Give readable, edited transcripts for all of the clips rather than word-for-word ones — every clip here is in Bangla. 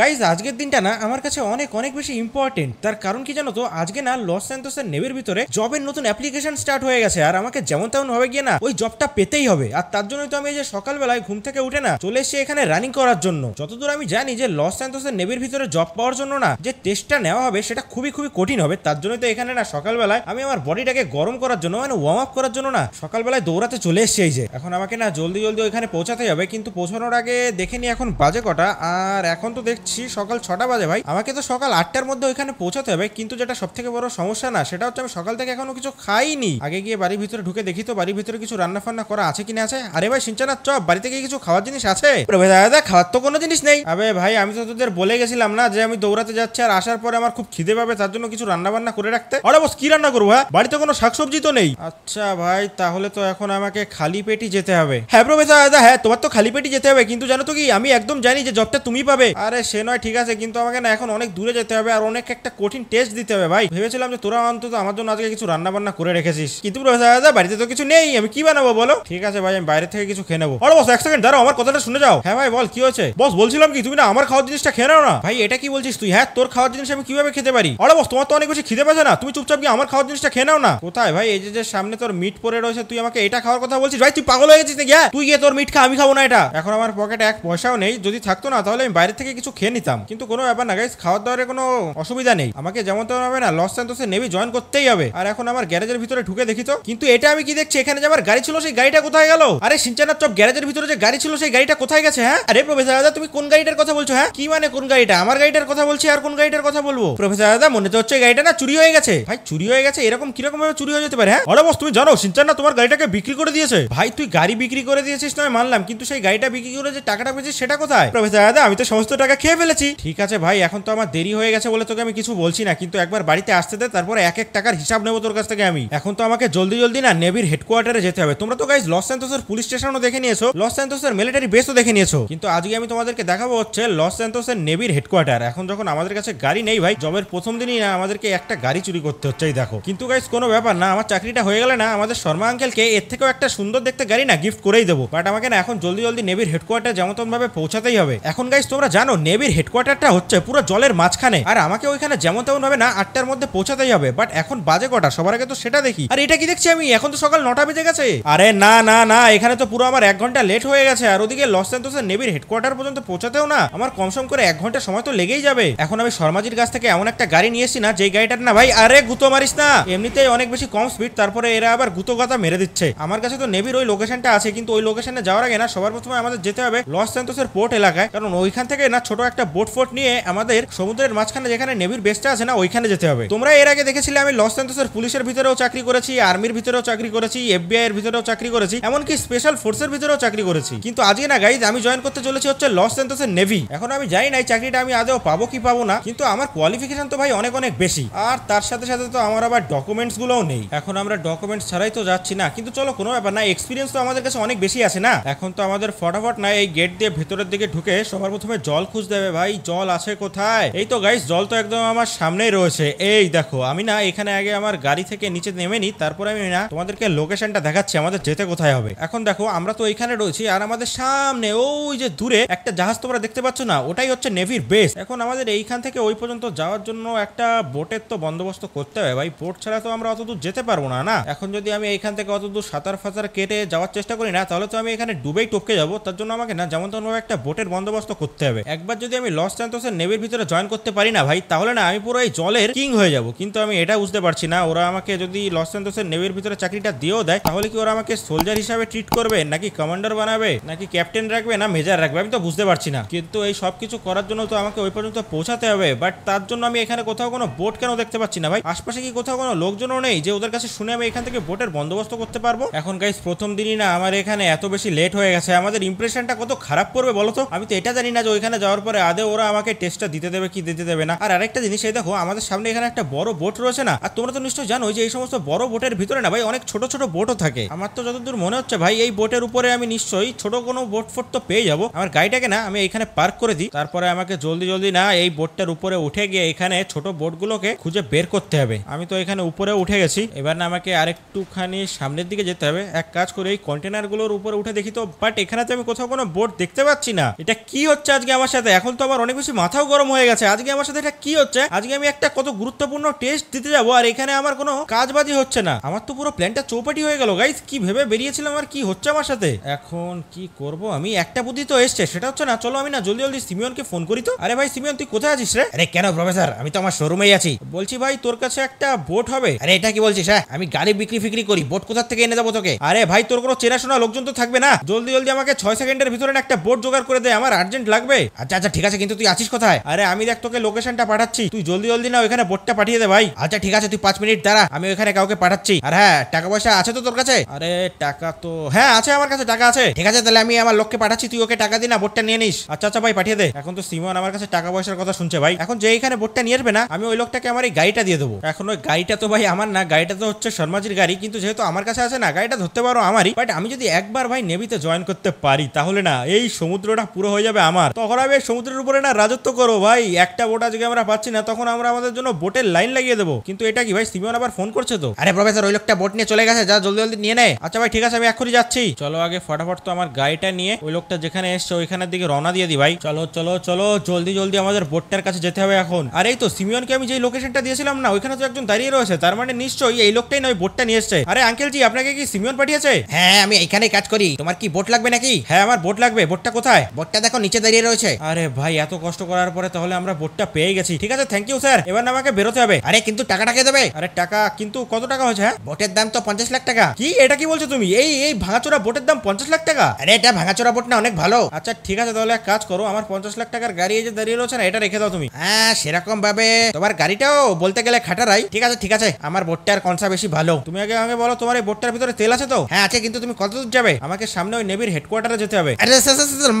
গাইজ আজকের দিনটা না আমার কাছে অনেক বেশি ইম্পর্টেন্ট। তার কারণ কি জানো তো, আজকে না লস স্যান্টোসের নেভির ভিতরে জবের নতুন অ্যাপ্লিকেশন স্টার্ট হয়ে গেছে, আর আমাকে যেমন তেমন ভাবে গিয়ে না ওই জবটা পেতেই হবে। আর তার জন্যই তো আমি এই যে সকালবেলায় ঘুম থেকে উঠে না চলে এসেছি এখানে রানিং করার জন্য। যতদূর আমি জানি যে লস স্যান্টোসের নেভির ভিতরে জব পাওয়ার জন্য না যে টেস্টটা নেওয়া হবে সেটা খুবই কঠিন হবে। তার জন্যই তো এখানে না সকালবেলায় আমি আমার বডিটাকে গরম করার জন্য মানে ওয়ার্ম আপ করার জন্য না সকালবেলায় দৌড়াতে চলে এসেছি। এই যে এখন আমাকে না জলদি ওইখানে পৌঁছাতে হবে, কিন্তু পৌঁছানোর আগে দেখে নি এখন বাজে কটা, আর এখন তো দেখছি সকাল 6টা বাজে। ভাই আমাকে তো সকাল 8টার মধ্যে ওইখানে পৌঁছাতে হবে, কিন্তু যেটা সবথেকে বড় সমস্যা না সেটা হচ্ছে আমি সকাল থেকে এখনো কিছু খাইনি। আগে গিয়ে বাড়ির ভিতরে ঢুকে দেখি তো বাড়ির ভিতরে কিছু রান্না ফান্না করা আছে কিনা। আছে? আরে ভাই সিনচানা চপ, বাড়িতে গিয়ে কিছু খাওয়ার জিনিস আছে? দাদা খাওয়ার তো কোনো জিনিস নেই। আরে ভাই আমি তো তোদের বলে গেছিলাম না যে আমি দৌড়াতে যাচ্ছি আর আসার পরে আমার খুব খিদে পাবে, তার জন্য কিছু রান্না বান্না করে রাখতে। আরে বস কি রান্না করবো? হ্যাঁ বাড়িতে কোনো শাকসবজি তো নেই। আচ্ছা ভাই তাহলে তো এখন আমাকে খালি পেটি যেতে হবে। হ্যাঁ প্রফেসর দাদা হ্যাঁ তোমার তো খালি পেটি যেতে হবে, কিন্তু জানো তো কি আমি একদম জানি যে জবটা তুমি পাবে। আরে সে নয় ঠিক আছে, কিন্তু আমাকে না এখন অনেক দূরে যেতে হবে আর অনেক একটা কঠিন টেস্ট দিতে হবে। ভাই ভেবেছিলাম যে তোরা অন্তত আমার জন্য আজকে কিছু রান্না বান্না করে রেখেছিস, কিন্তু প্রফেসর দাদা বাড়িতে তো কিছু নেই, আমি কি বানাবো বলো? ঠিক আছে ভাই আমি বাইরে থেকে কিছু খেয়ে নেবো। আরে বস এক সেকেন্ড দাঁড়াও, আমার কথাটা শুনে যাও। হ্যাঁ ভাই বল কি হয়েছে? বস বলছিলাম কি তুমি না আমার খাওয়ার জিনিসটা খেয়ে নাও না। ভাই এটা কি বলছিস তুই? হ্যাঁ তোর খাওয়ার জিনিস আমি কিভাবে খেতে পারি? আরে বস তোমার তো অনেক বেশি খিদে পাচ্ছে না, তুমি চুপচাপ গিয়ে আমার খাওয়ার জিনিসটা খেয়ে নাও না। কোথায় ভাই? এই যে সামনে তোর মিট পড়ে রয়েছে, তুই আমাকে এটা খাওয়ার কথা বলছিস? ভাই তুই পাগল হয়ে গেছিস নাকি? তুই গিয়ে তোর মিট খা, আমি খাবো না এটা। এখন আমার পকেটে এক পয়সাও নেই, যদি থাকতো না তাহলে আমি বাইরে থেকে কিছু খেয়ে নিতাম, কিন্তু কোনো ব্যাপার না গাইস, খাওয়ার দাওয়ার কোনো অসুবিধা নেই। আমাকে যেমন তেমন হবে না লস স্যান্টোসে নেভি জয়েন করতেই হবে। আর এখন আমার গ্যারেজের ভিতরে ঢুকে দেখি তো, কিন্তু এটা আমি কি দেখছি? এখানে যে আমার গাড়ি ছিল সেই গাড়িটা কোথায় গেল? আরে সিনচানা চপ গ্যারেজের ভিতরে যে গাড়ি ছিল সেই গাড়িটা কোথায় গেছে? হ্যাঁ আরে প্রফেসর দাদা তুমি কোন গাড়িটার কথা বলছো? হ্যাঁ কি মানে কোন গাড়িটা? আমার গাড়িটার কথা বলছি, আর কোন গাড়িটার কথা বলবো? প্রফেসর দাদা মনে তো হচ্ছে গাড়িটা না চুরি হয়ে গেছে। ভাই চুরি হয়ে গেছে? এরকম কিরকম ভাবে চুরি হয়ে যেতে পারে? হ্যাঁ আরে বস তুমি জানো সিনচানা তোমার গাড়িটাকে বিক্রি করে দিয়েছে। ভাই তুই গাড়ি বিক্রি করে দিয়েছিস না মানলাম, কিন্তু সেই গাড়িটা বিক্রি করে যে টাকাটা পেয়েছিস সেটা কোথায়? প্রফেসর দাদা আমি তো সমস্ত টাকা খেয়ে ফেলেছি। ঠিক আছে ভাই এখন তো আমার দেরি হয়ে গেছে বলে তোকে আমি কিছু বলছি না, কিন্তু একবার বাড়িতে আসতে দে, তারপরে এক এক টাকার হিসাব নেবো তোর কাছ থেকে আমি। এখন তো আমাকে জলদি না নেভির হেডকোয়ার্টারে যেতে হবে। তোমরা তো গাইস লস স্যান্টোসের পুলিশ স্টেশনও দেখে নিয়েছো, লস স্যান্টোসের মিলিটারি বেসও দেখে নিয়েছো, কিন্তু আজকে আমি তোমাদেরকে দেখাবো হচ্ছে লস স্যান্টোসের নেভির হেডকোয়ার্টার। এখন যখন আমাদের কাছে গাড়ি নেই ভাই, জবের প্রথম দিনই না আমাদেরকে একটা গাড়ি চুরি করতে হচ্ছে। এই দেখো, কিন্তু গাইস কোনো ব্যাপার না, আমার চাকরিটা হয়ে গেলে না আমাদের শর্মা আঙ্কেলকে এর থেকেও একটা সুন্দর দেখতে গাড়ি না গিফট করেই দেবো। বাট আমাকে না এখন জলদি নেভির হেডকোয়ার্টার যেমন তেমন ভাবে পৌঁছাতেই হবে। এখন গাইস তোমরা জানো নেভির হেডকোয়ার্টারটা হচ্ছে পুরো জলের মাঝখানে, আর আমাকে ওইখানে যেমন তেমন হবে না 8টার মধ্যে পৌঁছাতেই হবে। বাট এখন বাজে কটা সবার আগে তো সেটা দেখি। আর এটা কি দেখছি আমি? এখন তো সকাল 9টা বেজে গেছে। আরে না না না এখানে তো পুরো আমার 1 ঘন্টা লেট হয়ে গেছে, আর ওদিকে লস স্যান্টোসের নেভির হেডকোয়ার্টার পর্যন্ত পৌঁছাতেও না আমার কমসম করে 1 ঘন্টা সময় তো লেগেই যাবে। এখন আমি শর্মাজির কাছ থেকে এমন একটা গাড়ি নিয়েছি না যে গাড়িটার না ভাই, আরে গুতো মারিস না, এমনিতেই অনেক বেশি কম স্পিড, তারপরে এরা আবার গুতো গাতা মেরে দিচ্ছে। আমার কাছে তো নেভির ওই লোকেশনটা আছে, কিন্তু ওই লোকেশনে যাওয়ার আগে না সবার প্রথমে আমাদের যেতে হবে লস স্যান্টোসের পোর্ট এলাকায়, কারণ ওইখান থেকে না ছোট একটা বোট ফোর্ট নিয়ে আমাদের সমুদ্রের মাঝখানে যেখানে নেভির বেসটা আছে না ওইখানে যেতে হবে। তোমরা এর আগে দেখেছিলে আমি লস স্যান্টোসের পুলিশের ভিতরেও চাকরি করেছি, আর্মির ভিতরেও চাকরি করেছি, FBI এর ভিতরেও চাকরি করেছি, এমনকি স্পেশাল ফোর্সের ভিতরেও চাকরি করেছি, কিন্তু আজকে না গাইজ আমি জয়েন করতে চলেছি হচ্ছে লস স্যান্টোসের নেভি। এখন আমি জানি না এই চাকরিটা আমি আদৌ পাবো কি পাবো না, কিন্তু আমার কোয়ালিফিকেশন তো ভাই অনেক বেশি, আর তার সাথে তো আমার আবার ডকুমেন্টস গুলোও নেই। এখন আমরা ডকুমেন্টস ছাড়াই তো যাচ্ছি না, কিন্তু চলো কোনো ব্যাপার না, এক্সপিরিয়েন্স তো আমাদের কাছে অনেক বেশি আছে না। এখন তো আমাদের ফটাফট না এই গেট দিয়ে ভেতরের দিকে ঢুকে সবার প্রথমে জল খুঁজতে হবে। ভাই জল আছে কোথায়? এই তো গাইস জল তো একদম আমার সামনেই রয়েছে। এই দেখো আমি না এখানে আগে আমার গাড়ি থেকে নিচে নেমে নি, তারপরে আমি না তোমাদেরকে লোকেশনটা দেখাচ্ছি আমাদের যেতে কোথায় হবে। এখন দেখো আমরা তো এখানে রয়েছি, আর আমাদের সামনে ওই যে দূরে একটা জাহাজ তোমরা দেখতে পাচ্ছ না, ওটাই হচ্ছে নেভির বেস। এখন আমাদের এইখান থেকে ওই পর্যন্ত যাওয়ার জন্য একটা বোটের তো বন্দোবস্ত করতে হবে। ভাই বোট ছাড়া তো আমরা অতদূর যেতে পারবো না। না এখন যদি আমি এইখান থেকে অতদূর সাঁতার ফাতার কেটে যাওয়ার চেষ্টা করি না তাহলে তো আমি এখানে ডুবেই টপকে যাবো, তার জন্য আমাকে না যেমন তেমন একটা বোটের বন্দোবস্ত করতে হবে। একবার যদি আমি লস স্যান্টোসের নেভির ভিতরে জয়েন করতে পারি না ভাই, তাহলে না আমি পুরো এই জলের কিং হয়ে যাব। কিন্তু আমি এটা বুঝতে পারছি না ওরা আমাকে যদি লস স্যান্টোসের নেভির ভিতরে চাকরিটা দিয়েও দেয় তাহলে কি ওরা আমাকে সোলজার হিসাবে ট্রিট করবে, নাকি কমান্ডার বানাবে, নাকি ক্যাপ্টেন রাখবে, না মেজর রাখবে, আমি তো বুঝতে পারছি না। কিন্তু এই সবকিছু করার জন্য তো আমাকে ওই পর্যন্ত পৌঁছাতে হবে, বাট তার জন্য আমি এখানে কোথাও কোনো বোট কেন দেখতে পাচ্ছি না ভাই? আশপাশে কি কোথাও কোনো লোকজনও নেই যে ওদের কাছে শুনে আমি এখান থেকে বোটের বন্দোবস্ত করতে পারবো? এখন গাইস প্রথম দিনই না আমার এখানে এত বেশি লেট হয়ে গেছে, আমাদের ইমপ্রেশনটা কত খারাপ পড়বে বলো তো? আমি তো এটা জানি না যে ওইখানে যাওয়ার পরে আদে ওরা আমাকে টেস্টটা দিতে দেবে কি দিতে দেবে না। আর আরেকটা জিনিস এই দেখো আমাদের সামনে এখানে একটা বড় বোট রয়েছে না, আর তোমরা তো নিশ্চয়ই জানো যে এই সমস্ত বড় বোটের ভিতরে না ভাই অনেক ছোট ছোট বোটও থাকে। আমার তো যতদূর মনে হচ্ছে ভাই এই বোটের উপরে আমি নিশ্চয়ই ছোট কোনো বোট ফোট তো পেয়ে যাবো। আমার গাড়িটাকে না আমি এখানে পার্ক করে দিই, তারপরে আমাকে জলদি না এই বোটটার উপরে উঠে গিয়ে এখানে ছোট বোটগুলোকে খুঁজে বের করতে হবে। আমি তো এখানে উপরে উঠে গেছি, এবার না আমাকে আরেকটুখানি সামনের দিকে যেতে হবে। এক কাজ করে এই কন্টেনারগুলোর উপরে উঠে দেখি তো, বাট এখানে তো আমি কোথাও কোনো বোট দেখতে পাচ্ছি না। এটা কি হচ্ছে আজকে আমার সাথে? এখন এখন তো আমার অনেক বেশি মাথাও গরম হয়ে গেছে। আজকে আমার সাথে এটা কি হচ্ছে? আজকে আমি একটা কত গুরুত্বপূর্ণ টেস্ট দিতে যাবো আর এখানে আমার কোনো কাজবাজি হচ্ছে না। আমার তো পুরো প্ল্যানটা চৌপাটি হয়ে গেল গাইস। কি ভেবে বেরিয়েছিলাম আর কি হচ্ছে আমার সাথে। এখন কি করব আমি? একটা বুদ্ধি তো এসছে, সেটা হচ্ছে না চলো আমি না জলদি জলদি সিমিয়নকে ফোন করি তো। আরে ভাই সিমিয়ন তুই কোথায় আছিস রে? আরে কেন প্রফেসর, আমি তো আমার শোরুমেই আছি। বলছি ভাই তোর কাছে একটা বোট হবে? আরে এটা কি বলছিস? হ্যাঁ আমি গাড়ি বিক্রি ফিক্রি করি, বোট কোথা থেকে এনে যাবো তোকে? আরে ভাই তোর কোনো চেনাশোনা লোকজন তো থাকবে না, জলদি জলদি আমাকে 6 সেকেন্ডের ভিতরে একটা বোট জোগাড় করে দে, আমার আর্জেন্ট লাগবে। আচ্ছা আচ্ছা ঠিক আছে, কিন্তু তুই আছিস কোথায়? আরে আমি দেখ তোকে লোকেশনটা পাঠাচ্ছি, তুই জলদি জলদি না ওইখানে বোটটা পাঠিয়ে দে ভাই। আচ্ছা ঠিক আছে তুই 5 মিনিট দাঁড়া, আমি ওইখানে কাউকে পাঠাচ্ছি। আর হ্যাঁ টাকা পয়সা আছে তো তোর কাছে? আরে টাকা তো হ্যাঁ আছে আমার কাছে, টাকা আছে। ঠিক আছে তাহলে আমি আমার লোককে পাঠাচ্ছি, তুই ওকে টাকা দিই না বোটটা নিয়ে নিস। আচ্ছা আচ্ছা ভাই পাঠিয়ে দে। এখন তো সিমন আমার কাছে টাকা পয়সার কথা শুনছে ভাই, এখন যে এইখানে বোটটা নিয়ে আসবে না আমি ওই লোকটাকে আমার এই গাড়িটা দিয়ে দেবো। এখন ওই গাড়িটা তো ভাই আমার না, গাড়িটা তো হচ্ছে শর্মাজির গাড়ি, কিন্তু যেহেতু আমার কাছে আছে না গাড়িটা ধরতে পারো আমারই। বাট আমি যদি একবার ভাই নেভিতে জয়েন করতে পারি তাহলে না এই সমুদ্রটা পুরো হয়ে যাবে আমার, তখন আমি সমুদ্রের উপরে না রাজত্ব করো ভাই। একটা বোট আজকে আমরা পাচ্ছি না, তখন আমরা আমাদের জন্য বোটের লাইন লাগিয়ে দেবো। কিন্তু এটা কি ভাই সিমিয়ন আবার ফোন করছে তো? আরে প্রফেসর ওই লোকটা বোট নিয়ে চলে গেছে, যা জলদি জলদি নিয়ে নেয়। আচ্ছা ভাই ঠিক আছে আমি এক্ষুনি যাচ্ছি। চলো আগে ফটাফট তো আমার গাড়িটা নিয়ে ওই লোকটা যেখানে এসছে ওইখানের দিকে রওনা দিয়ে দিই ভাই। চলো চলো চলো জলদি জলদি আমাদের বোটটার কাছে যেতে হবে এখন। আর এই তো সিমিয়নকে আমি যে লোকেশনটা দিয়েছিলাম না ওইখানে তো একজন দাঁড়িয়ে রয়েছে, তার মানে নিশ্চয়ই এই লোকটাই না ওই বোটটা নিয়ে এসছে। আরে আঙ্কেল জি আপনাকে কি সিমিয়ন পাঠিয়েছে? হ্যাঁ আমি এখানে কাজ করি, তোমার কি বোট লাগবে নাকি? হ্যাঁ আমার বোট লাগবে। বোটটা কোথায়? বোটটা দেখো নিচে দাঁড়িয়ে রয়েছে। আরে ভাই এত কষ্ট করার পরে তাহলে আমরা বোটটা পেয়ে গেছি। ঠিক আছে থ্যাংক ইউ স্যার, এবার আমাকে বেরোতে হবে। আরে কিন্তু টাকাটা কে দেবে? আরে টাকা কিন্তু কত টাকা হয়েছে? হ্যাঁ বোটের দাম তো 50 লাখ টাকা। কি এটা কি বলছো তুমি? এই ভাঙাচোরা বোটের দাম 50 লাখ টাকা? আরে এটা ভাঙাচোরা বোট না, অনেক ভালো। আচ্ছা ঠিক আছে তাহলে এক কাজ করো, আমার 50 লাখ টাকার গাড়ি এই যে দাঁড়িয়ে রয়েছে না এটা রেখে দাও তুমি। হ্যাঁ সেরকম ভাবে তোমার গাড়িটাও বলতে গেলে খাটারাই। ঠিক আছে ঠিক আছে, আমার বোটটার কনসা বেশি ভালো। তুমি আগে আমাকে বলো তোমার এই বোটটার ভিতরে তেল আছে তো? হ্যাঁ আছে, কিন্তু তুমি কত দূর যাবে? আমাকে সামনে ওই নেভির হেডকোয়ার্টারে যেতে হবে। আরে স্যার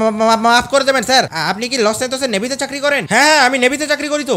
মাফ করে দেবেন স্যার, আপনি কি লস স্যান্টোসের নেভিতে চাকরি করেন? হ্যাঁ আমি নেভিতে চাকরি করি তো।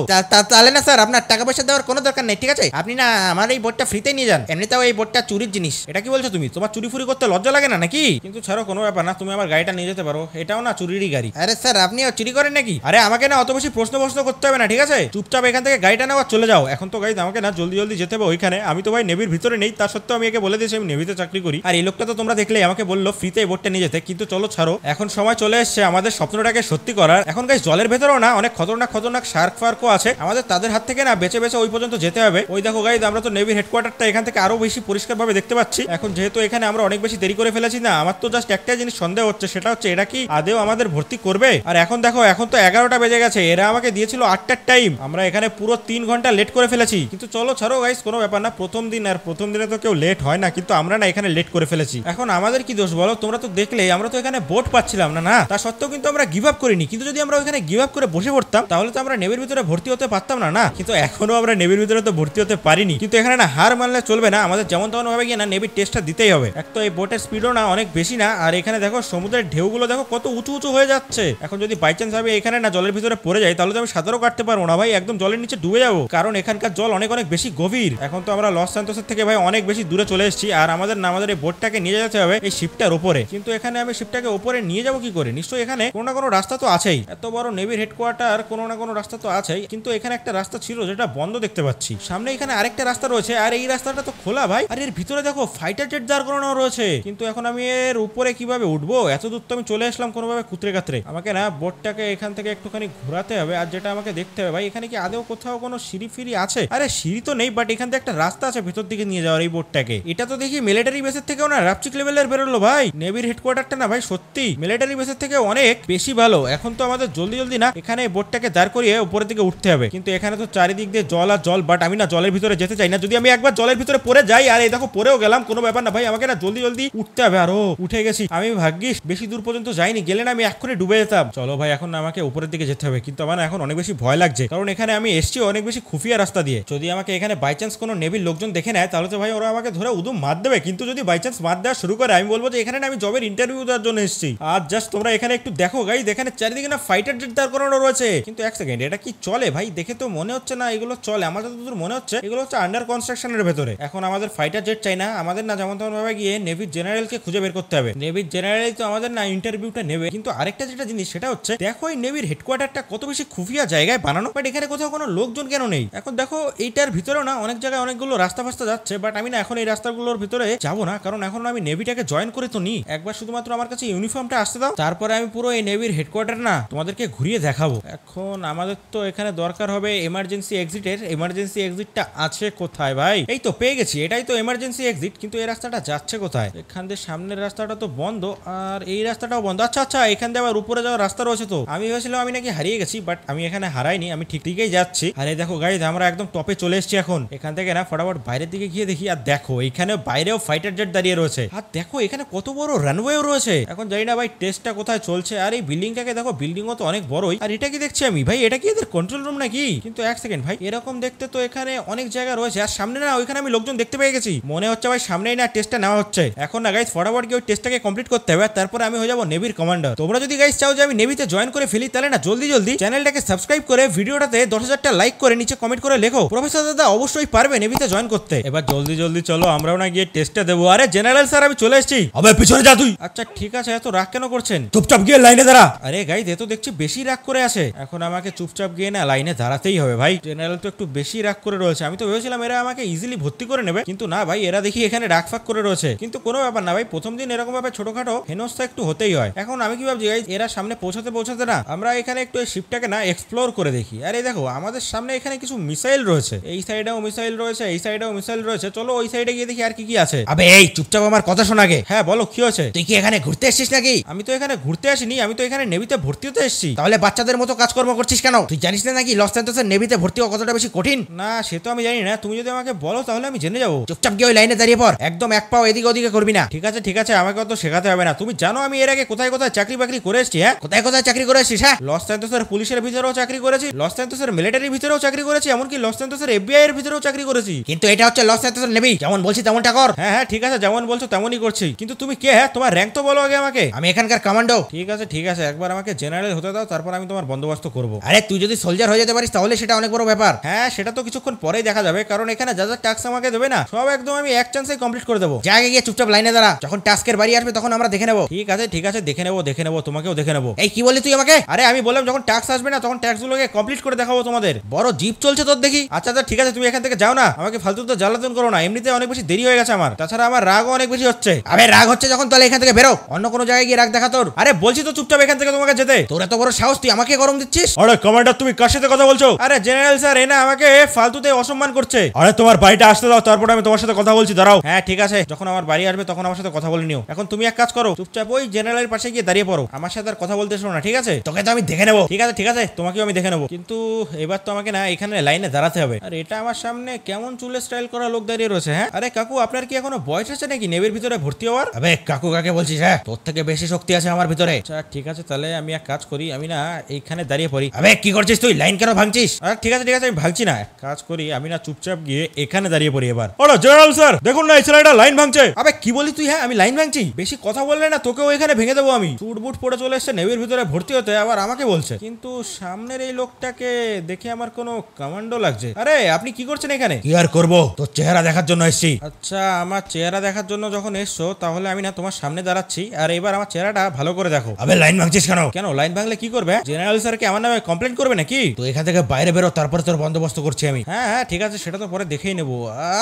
তাহলে না স্যার আপনার টাকা পয়সা দেওয়ার কোনো দরকার নেই, ঠিক আছে আপনি না আমার এই বোটটা ফ্রিতে নিয়ে যান, এমনিতেও এই বোটটা চুরির জিনিস। এটা কি বলছো তুমি? তোমার চুরি ফুরি করতে লজ্জা লাগে না নাকি? কিন্তু ছাড়ো কোনো ব্যাপার না, তুমি আমার গাড়িটা নিয়ে যেতে পারো, এটাও না চুরিরই গাড়ি। আরে স্যার আপনিও চুরি করেন নাকি? আরে আমাকে না অত বেশি প্রশ্ন করতে হবে না, ঠিক আছে চুপচাপ এখান থেকে গাড়িটা নাও চলে যাও। এখন তো গাইজ আমাকে না জলদি জলদি যেতে হবে ওইখানে, আমি তো ভাই নেভির ভিতরে নেই, তার সত্ত্বেও আমি একে বলে দিয়েছি আমি নেভিতে চাকরি করি। আর এই লোকটা তো তোমরা দেখলে আমাকে বললো ফ্রিতে এই বোটটা নিয়ে যেতে, কিন্তু চলো ছাড়ো এখন সময় চলে এসছে আমাদের স্বপ্নটাকে সত্যি করার। এখন গাইজ জলের ভেতরেও না অনেক খতরনাক খতরনাক শার্ক ফার্কও আছে, আমাদের তাদের হাত থেকে না বেঁচে বেঁচে ওই পর্যন্ত যেতে হবে। ওই দেখো গাইজ আমরা তো নেভির হেডকোয়ার্টারটা এখান থেকে আরো বেশি পরিষ্কার ভাবে দেখতে পাচ্ছি। এখন যেহেতু এখানে আমরা অনেক বেশি দেরি করে ফেলেছি না, আমার তো জাস্ট একটাই জিনিস সন্দেহ হচ্ছে, সেটা হচ্ছে এরা কি আদেও আমাদের ভর্তি করবে? আর এখন দেখো এখন তো 11টা বেজে গেছে, এরা আমাকে দিয়েছিল 8টার টাইম, আমরা এখানে পুরো 3 ঘন্টা লেট করে ফেলেছি। কিন্তু চলো ছাড়ো গাইজ কোনো ব্যাপার না, প্রথম দিন আর প্রথম দিনে তো কেউ লেট হয় না, কিন্তু আমরা না এখানে লেট করে ফেলেছি। এখন আমাদের কি দোষ বলো? তোমরা তো দেখলে আমরা তো এখানে বোট পাচ্ছিলাম না, না তা সত্ত্বেও কিন্তু আমরা গিভ আপ করিনি। কিন্তু যদি আমরা ওখানে গিভ আপ করে বসে পড়তাম তাহলে তো আমরা নেভির ভিতরে ভর্তি হতে পারতাম না, না কিন্তু এখনো আমরা নেভির ভিতরে তো ভর্তি হতে পারিনি। কিন্তু এখানে না হার মানলে চলবে না, আমাদের যেমন তেমন ভাবে গিয়ে না নেভির টেস্টটা দিতেই হবে। এক তো এই বোটের স্পিডও না অনেক বেশি না, আর এখানে দেখো সমুদ্রের ঢেউগুলো দেখো কত উঁচু উঁচু হয়ে যাচ্ছে। এখন যদি বাই চান্স আমি এখানে না জলের ভিতরে পড়ে যাই তাহলে তো আমি সাঁতারও কাটতে পারবো না ভাই, একদম জলের নিচে ডুবে যাবো, কারণ এখানকার জল অনেক অনেক বেশি গভীর। এখন তো আমরা লস স্যান্টোসের থেকে ভাই অনেক বেশি দূরে চলে এসেছি, আর আমাদের না আমাদের এই বোটটাকে নিয়ে যেতে হবে এই শিপটার উপরে। কিন্তু এখানে আমি শিপটাকে উপরে নিয়ে যাবো কি করে? নিশ্চয়ই এখানে কোনো না কোনো রাস্তা তো আছেই, এত বড় নেভির হেডকোয়ার্টার কোনো না কোনো রাস্তা তো আছেই। কিন্তু এখানে একটা রাস্তা ছিল যেটা বন্ধ দেখতে পাচ্ছি, সামনে এখানে আরেকটা রাস্তা রয়েছে, আর এই রাস্তাটা তো খোলা ভাই। আর এর ভিতরে দেখো ফাইটার জেট দাঁড় করানো রয়েছে, কিন্তু এখন আমি এর উপরে কিভাবে উঠবো? এত দূর তো আমি চলে আসলাম কোনোভাবে কুতরে কাতরে। আমাকে না বোটটাকে এখান থেকে একটুখানি ঘোরাতে হবে, আর যেটা আমাকে দেখতে হবে ভাই এখানে কি আদেও কোথাও কোনো সিঁড়ি ফিরি আছে? আরে সিঁড়ি তো নেই, বাট এখান থেকে একটা রাস্তা আছে ভিতর দিকে নিয়ে যাওয়ার এই বোটটাকে। এটা তো দেখি মিলিটারি বেসের থেকেও না রাপচিক লেভেলের বেরোলো ভাই, নেভির হেডকোয়ার্টারটা না ভাই সত্যি মিলিটারি বেসের থেকে অনেক বেশি ভালো। এখন তো আমাদের জলদি জলদি না এখানে বোটটাকে দাঁড় করিয়ে উপরের দিকে উঠতে হবে। কিন্তু এখানে তো চারিদিক দিয়ে জল আর জল, বাট আমি না জলের ভিতরে যেতে চাই না। যদি আমি একবার জলের ভিতরে পড়ে যাই, আর এই দেখো পড়েও গেলাম, কোনো ব্যাপার না ভাই, আমাকে না জলদি জলদি উঠতে হবে। আর ও উঠে গেছি আমি, ভাগ্যিস বেশি দূর পর্যন্ত যাইনি, গেলে না আমি এক্ষুনি ডুবে যেতাম। চলো ভাই এখন আমাকে উপরের দিকে যেতে হবে, কিন্তু আমার এখন অনেক বেশি ভয় লাগছে, কারণ এখানে আমি এসছি অনেক বেশি খুফিয়া রাস্তা দিয়ে। যদি আমাকে এখানে বাই চান্স কোনো নেভির লোকজন দেখে নেয় তাহলে তো ভাই ওরা আমাকে ধরে উদুম মার দেবে। কিন্তু যদি বাই চান্স মার দেওয়া শুরু করে আমি বলবো যে এখানে আমি জবের ইন্টারভিউ দেওয়ার জন্য এসেছি। আর জাস্ট তোমরা এখানে একটু দেখো গাইজ, এখানে চারিদিকে না ফাইটার জেট দাঁড় করানো রয়েছে। কিন্তু এক সেকেন্ড, এটা কি চলে ভাই? দেখে তো মনে হচ্ছে না এগুলো চলে, আমার যতদূর মনে হচ্ছে এগুলো হচ্ছে আন্ডার কনস্ট্রাকশনের ভেতরে। এখন আমাদের ফাইটার জেট চাই না, আমাদের না যেমন তেমন ভাবে গিয়ে নেভির জেনারেলকে খুঁজে বের করতে হবে। নেভির জেনারেল তো আমাদের না ইন্টারভিউটা নেবে। কিন্তু আরেকটা যেটা জিনিস সেটা হচ্ছে দেখো এই নেভির হেডকোয়ার্টারটা কত বেশি খুফিয়া জায়গায় বানানো, বাট এখানে কোথাও কোনো লোকজন কেন নেই? এখন দেখো এইটার ভিতরেও না অনেক জায়গায় অনেকগুলো রাস্তা ফাস্তা যাচ্ছে, বাট আমি না এখন এই রাস্তাগুলোর ভিতরে যাবো না, কারণ এখন আমি নেভিটাকে জয়েন করে তো নি। একবার শুধুমাত্র আমার কাছে ইউনিফর্মটা আসতে দাও, তারপরে আমি পুরো এই নেভির হেডকোয়ার্টার না তোমাদেরকে ঘুরিয়ে দেখাবো। এখন আমাদের তো এখানে দরকার হবে এমার্জেন্সি এক্সিটের। এমার্জেন্সি এক্সিটটা আছে কোথায় ভাই? এই তো পেয়ে গেছি, এটাই তো এমার্জেন্সি এক্সিট। কিন্তু এই রাস্তাটা যাচ্ছে কোথায়? এখান দিয়ে সামনের রাস্তাটা তো বন্ধ, আর এই রাস্তাটাও বন্ধ। আচ্ছা আচ্ছা, এখান দিয়ে আবার উপরে যাওয়ার রাস্তা রয়েছে। তো আমি ভেবেছিলাম আমি নাকি হারিয়ে গেছি, বাট আমি এখানে হারাইনি, আমি ঠিক ঠিকই যাচ্ছি। আর এই দেখো গাইজ, আমরা একদম টপে চলে এসেছি। এখন এখান থেকে না ফটাফট বাইরের দিকে গিয়ে দেখি। আর দেখো এখানে বাইরেও ফাইটার জেট দাঁড়িয়ে রয়েছে, আর দেখো এখানে কত বড় রানওয়ে রয়েছে। এখন জানি না ভাই টেস্টটা কোথায় চলছে। আর এই বিল্ডিংটাকে দেখো, বিল্ডিংও তো অনেক বড়ই। আর এটা কি দেখছি আমি ভাই, এটা কি এদের কন্ট্রোল রুম নাকি? কিন্তু এক সেকেন্ড ভাই, এরকম দেখতে তো এখানে অনেক জায়গা রয়েছে। আর সামনে না ওইখানে আমি লোকজন দেখতে পেয়ে গেছি, মনে হচ্ছে ভাই সামনেই না টেস্টটা নেওয়া হচ্ছে। এখন না গাইজ ফটাফট গিয়ে ওই টেস্টটাকে কমপ্লিট করতে হবে, তারপরে আমি হয়ে যাবো নেভির কমান্ডার। তোমরা যদি গাইজ চাও যে আমি নেভিতে জয়েন করে ফেলি, তাহলে না জলদি জলদি চ্যানেলটাকে সাবস্ক্রাইব করে ভিডিওটাতে 10,000টা লাইক করে নিচে কমেন্ট করে লেখো প্রফেসর দাদা অবশ্যই পারবে নেভিতে জয়েন করতে। এবার জলদি জলদি চলো আমরাও না গিয়ে টেস্টটা দেবো। আরে জেনারেল স্যার আমি চলে এসেছি। আবার পিছনে যা তুই। আচ্ছা ঠিক আছে, এত রাগ কেন করছেন? চুপচাপ গিয়ে লাইনে দাঁড়া। আরে গাইজ এত দেখছি বেশি রাগ করে আসে, এখন আমাকে চুপচাপ গিয়ে না লাইনে দাঁড়াতেই হবে ভাই। জেনারেল তো একটু বেশি রাগ করে রয়েছে, আমি তো ভেবেছিলাম এরা আমাকে ইজিলি ভর্তি করে নেবে, কিন্তু না ভাই এরা দেখি এখানে রাগ ফাক করে রয়েছে। কিন্তু কোনো ব্যাপার না ভাই, প্রথম দিন এরকম ভাবে ছোটখাটো হেনস্থা একটু হতেই হয়। এখন আমি কি ভাবছি গাইজ, এরা সামনে পৌঁছাতে পৌঁছাতে না আমরা এখানে একটু এই শিপটাকে না এক্সপ্লোর করে দেখি। আরে দেখো আমাদের সামনে এখানে কিছু মিসাইল রয়েছে, এই সাইডেও মিসাইল রয়েছে, এই সাইডেও মিসাইল রয়েছে। চলো ওই সাইডে গিয়ে দেখি আর কি কি আছে। আবে এই চুপচাপ আমার কথা শোন আগে। হ্যাঁ বলো কি হয়েছে? তুই কি এখানে ঘুরতে এসেছিস নাকি? আমি তো এখানে ঘুরতে আসিনি, আমি তো এখানে নেভিতে ভর্তি হতে এসেছি। তাহলে বাচ্চাদের মতো কাজকর্ম করছিস কেন? তুই জানিস না নাকি লস স্যান্টোসের নেভিতে ভর্তি হওয়া কতটা বেশি কঠিন? না সে তো আমি জানি না, তুমি যদি আমাকে বলো তাহলে আমি জেনে যাবো। চুপচাপ গিয়ে ওই লাইনে দাঁড়িয়ে পড়, একদম এক পাও এদিকে ওদিকে করবি না। ঠিক আছে ঠিক আছে, আমাকে অত শেখাতে হবে না। তুমি জানো আমি এর আগে কোথায় কোথায় চাকরি বাকরি করে এসেছি। হ্যাঁ কোথায় কোথায় চাকরি করে এসেছিস? হ্যাঁ লস স্যান্টোসের পুলিশের ভিতরেও চাকরি করেছি, লস স্যান্টোসের মিলিটারির ভিতরেও চাকরি করেছি, এমনকি লস স্যান্টোসের FBI এর ভিতরেও চাকরি করেছি। কিন্তু এটা হচ্ছে লস স্যান্টোসের নেভি, যেমন বলছি তেমনটা কর। হ্যাঁ হ্যাঁ ঠিক আছে, যেমন বলছো তেমনই করছি। কিন্তু তুমি কে? হ্যাঁ তোমার র্যাঙ্ক তো বলো আগে আমাকে। আমি এখানকার কমান্ডো। ঠিক আছে ঠিক আছে, একবার আমাকে জেনারেল হতে দাও, তারপর আমি তোমার বন্দোবস্ত করবো। আরে তুই যদি সোলজার হয়ে যেতে পারিস তাহলে সেটা অনেক বড় ব্যাপার। হ্যাঁ সেটা তো কিছুক্ষণ পরেই দেখা যাবে, কারণ এখানে যা যা টাস্ক আমাকে দেবে না সব একদম আমি এক চান্সে কমপ্লিট করে দেবো। যা গিয়ে চুপচাপ লাইনে দাঁড়া, যখন টাস্কের বাড়ি আসবে তখন আমরা দেখে নেবো। ঠিক আছে ঠিক আছে, দেখে নেবো দেখে নেবো, তোমাকেও দেখে নেবো। এই কি বলি তুই আমাকে? আরে আমি বললাম যখন টাস্ক আসবে না তখন টাস্কগুলোকে কমপ্লিট করে দেখাবো তোমাদের। বড় জিপ চলছে তোর দেখি। আচ্ছা আচ্ছা ঠিক আছে, তুমি এখান থেকে যাও না, আমাকে ফালতু তো জ্বালাতন করো না, এমনিতে অনেক বেশি দেরি হয়ে গেছে আমার, তাছাড়া আমার রাগও অনেক বেশি হচ্ছে। আরে রাগ হচ্ছে যখন তাহলে এখান থেকে বেরো, অন্য কোনো জায়গায় গিয়ে রাগ দেখা তোর। আরে বলছি তো চুপচাপ এখান থেকে তোমাকে যেতে। তোর এত বড় সাহস তুই আমাকে গরম দিচ্ছিস? আরে কমান্ডার তুমি কার সাথে কথা বলছো? আরে জেনারেল স্যার এনা আমাকে ফালতুতে অসম্মান করছে। আরে তোমার বাড়িটা আসতে দাও, তারপর আমি তোমার সাথে কথা বলছি, দাঁড়াও। হ্যাঁ ঠিক আছে, যখন আমার বাড়ি আসবে তখন আমার সাথে কথা বলে নিও। এখন তুমি এক কাজ করো, চুপচাপ ওই জেনারেলের পাশে গিয়ে দাঁড়িয়ে পড়ো, আমার সাথে আর কথা বলতে শোনো না। ঠিক আছে তোকে তো আমি দেখে নেবো। ঠিক আছে ঠিক আছে, তোমাকেও আমি দেখে নেবো। কিন্তু এবার তো আমাকে না এখানে লাইনে দাঁড়াতে হবে। আর এটা আমার সামনে কেমন চুলে স্টাইল করা লোক দাঁড়িয়ে রয়েছে। হ্যাঁ আরে কাকু আপনার কি এখনো বয়স আছে নাকি নেভির ভিতরে ভর্তি হওয়ার? আরে কাকু কাকে বলছিস? হ্যাঁ তোর থেকে বেশি শক্তি আছে আমার ভিতরে। আচ্ছা ঠিক আছে, তাহলে আমি এক কাজ করি, আমি না এইখানে দাঁড়িয়ে পড়ি। আরে কি করছিস তুই, লাইন কেন ভাঙছিস? আরে ঠিক আছে ঠিক আছে, আমি ভাঙছি না, কাজ করি আমি না চুপচাপ গিয়ে এখানে দাঁড়িয়ে পড়ি। এবার ওরে জেনারেল স্যার দেখুন না এই ছেলেটা লাইন ভাঙছে। আরে কি বলি তুই? হ্যাঁ আমি লাইন ভাঙছি? বেশি কথা বললে না তোকেও এখানে ভেঙে দেবো আমি। চুট বুট পড়ে চলে এসছে নেভির ভিতরে ভর্তি হতে, আবার আমাকে বলছে। কিন্তু সামনের এই লোকটাকে দেখে আমার কোনো কমান্ডো লাগছে। আরে আপনি কি করছেন এখানে? কি আর করবো, তোর চেহারা দেখার জন্য এসছি। আচ্ছা আমার চেহারা দেখার জন্য যখন এসছো তাহলে আমি না তোমার সামনে দাঁড়াচ্ছি, আর এবার আমার চেহারাটা ভালো করে দেখো। আরে লাইন ভাঙছিস কেন? কেন লাইন ভাঙলে কি করবে? জেনারেল স্যারকে আমার নামে কমপ্লেন করবে নাকি? তুই এখান থেকে বাইরে বেরো, তারপরে তোর বন্দোবস্ত করছি আমি। হ্যাঁ হ্যাঁ ঠিক আছে, সেটা তো পরে দেখেই নেবো।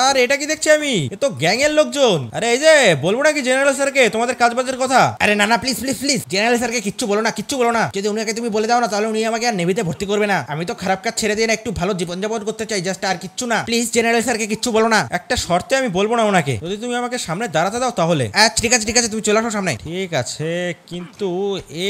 আর এটা কি দেখছি আমি? এ তো গ্যাং এর লোকজন। আরে এই যে বলবো নাকি জেনারেল স্যারকে তোমাদের কাজবাজের কথা? আরে না না প্লিজ প্লিজ প্লিজ, জেনারেল স্যারকে কিচ্ছু বলো না কিচ্ছু বলো না। যদি উনাকে তুমি বলে দাও না তাহলে উনি আমাকে আর নেভিতে ভর্তি করবে না। আমি তো খারাপ কাজ ছেড়ে দিয়ে না একটু ভালো জীবনযাপন করতে চাই, জাস্ট আর কিচ্ছু না। প্লিজ জেনারেল স্যারকে কিচ্ছু বলো না। একটা শর্তে আমি বলবো না ওনাকে, যদি তুমি আমাকে সামনে দাঁড়াতে দাও তাহলে। আচ্ছা ঠিক আছে ঠিক আছে, তুমি চলে আসো সামনে। ঠিক আছে, কিন্তু